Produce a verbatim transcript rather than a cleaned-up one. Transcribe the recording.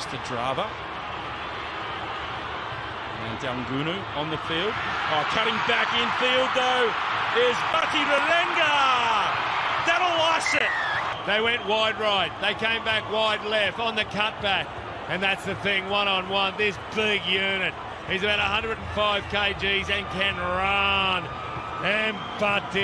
across to Drava. And Dangunu on the field. Oh, cutting back infield though is Batirerega. That'll ice it. They went wide right. They came back wide left on the cutback. And that's the thing, one-on-one. This big unit. He's about one hundred five kilograms and can run. And Batirerega.